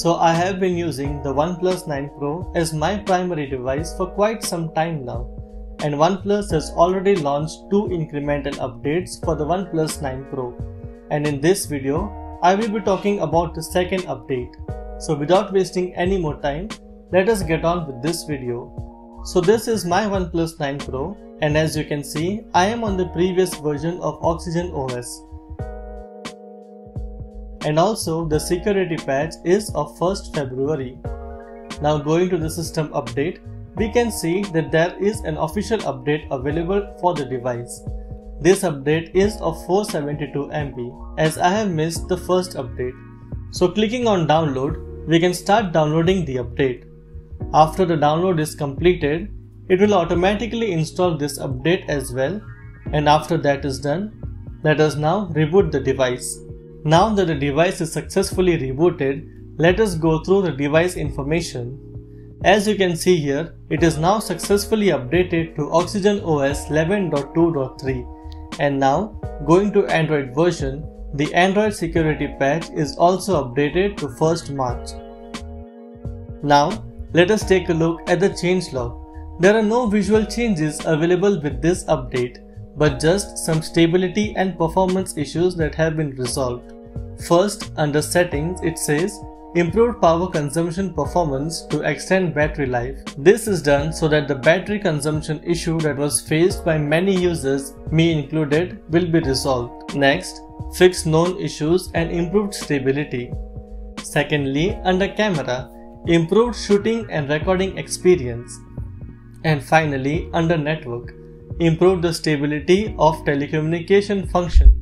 So I have been using the OnePlus 9 Pro as my primary device for quite some time now, and OnePlus has already launched two incremental updates for the OnePlus 9 Pro, and in this video I will be talking about the second update. So without wasting any more time, let us get on with this video. So this is my OnePlus 9 Pro, and as you can see, I am on the previous version of OxygenOS. And also the security patch is of 1st February. Now going to the system update, we can see that there is an official update available for the device. This update is of 472 MB, as I have missed the first update. So clicking on download, we can start downloading the update. After the download is completed, it will automatically install this update as well, and after that is done, let us now reboot the device. Now that the device is successfully rebooted, let us go through the device information. As you can see here, it is now successfully updated to OxygenOS 11.2.3, and now going to Android version, the Android security patch is also updated to 1st March. Now let us take a look at the changelog. There are no visual changes available with this update, but just some stability and performance issues that have been resolved. First, under settings, it says improve power consumption performance to extend battery life. This is done so that the battery consumption issue that was faced by many users, me included, will be resolved. Next, fix known issues and improved stability. Secondly, under camera, improved shooting and recording experience. And finally, under network, improve the stability of telecommunication function,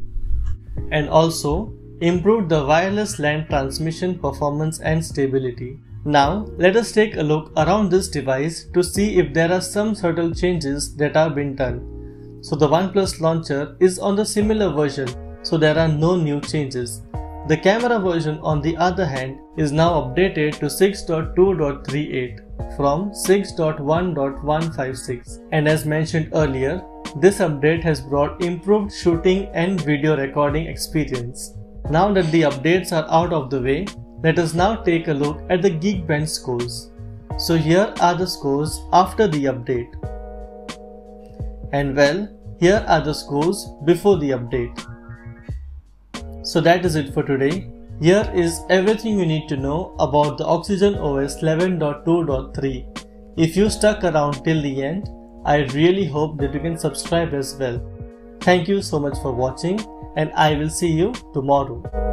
and also improve the wireless LAN transmission performance and stability. Now let us take a look around this device to see if there are some subtle changes that have been done. So the OnePlus launcher is on the similar version, so there are no new changes. The camera version, on the other hand, is now updated to 6.2.38 from 6.1.156, and as mentioned earlier, this update has brought improved shooting and video recording experience. Now that the updates are out of the way, let us now take a look at the Geekbench scores. So here are the scores after the update. And well, here are the scores before the update. So that is it for today. Here is everything you need to know about the OxygenOS 11.2.3. If you stuck around till the end, I really hope that you can subscribe as well. Thank you so much for watching, and I will see you tomorrow.